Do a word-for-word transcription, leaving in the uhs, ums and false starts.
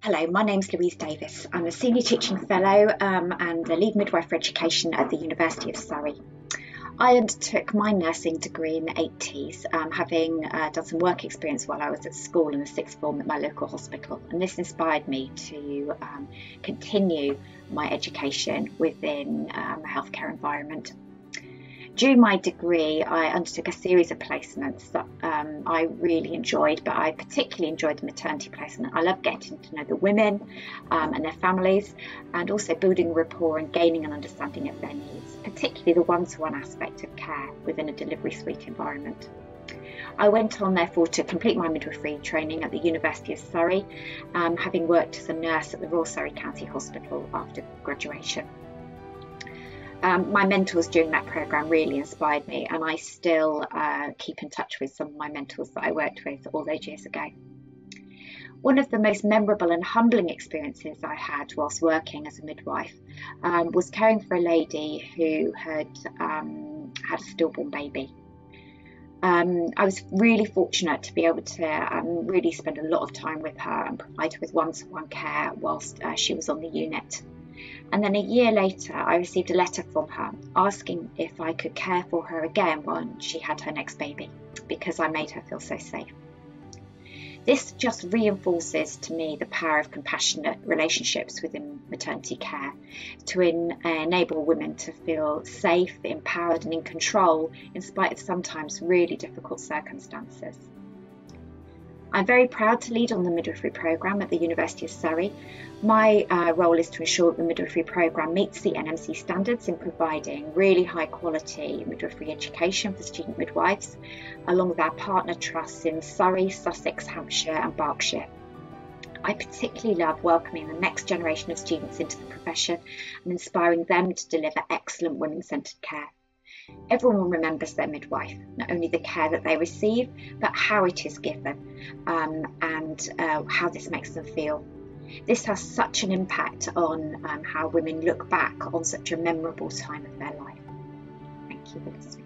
Hello, my name's Louise Davis. I'm a Senior Teaching Fellow um, and the Lead Midwife for Education at the University of Surrey. I undertook my nursing degree in the eighties, um, having uh, done some work experience while I was at school in the sixth form at my local hospital, and this inspired me to um, continue my education within um, a healthcare environment. During my degree, I undertook a series of placements that um, I really enjoyed, but I particularly enjoyed the maternity placement. I love getting to know the women um, and their families, and also building rapport and gaining an understanding of their needs, particularly the one-to-one aspect of care within a delivery suite environment. I went on, therefore, to complete my midwifery training at the University of Surrey, um, having worked as a nurse at the Royal Surrey County Hospital after graduation. Um, my mentors during that programme really inspired me, and I still uh, keep in touch with some of my mentors that I worked with all those years ago. One of the most memorable and humbling experiences I had whilst working as a midwife um, was caring for a lady who had um, had a stillborn baby. Um, I was really fortunate to be able to um, really spend a lot of time with her and provide her with one-to-one care whilst uh, she was on the unit. And then a year later, I received a letter from her asking if I could care for her again when she had her next baby, because I made her feel so safe. This just reinforces to me the power of compassionate relationships within maternity care to en- enable women to feel safe, empowered and in control in spite of sometimes really difficult circumstances. I'm very proud to lead on the midwifery programme at the University of Surrey. My uh, role is to ensure that the midwifery programme meets the N M C standards in providing really high quality midwifery education for student midwives, along with our partner trusts in Surrey, Sussex, Hampshire and Berkshire. I particularly love welcoming the next generation of students into the profession and inspiring them to deliver excellent women-centred care. Everyone remembers their midwife, not only the care that they receive, but how it is given um, and uh, how this makes them feel. This has such an impact on um, how women look back on such a memorable time of their life. Thank you for listening.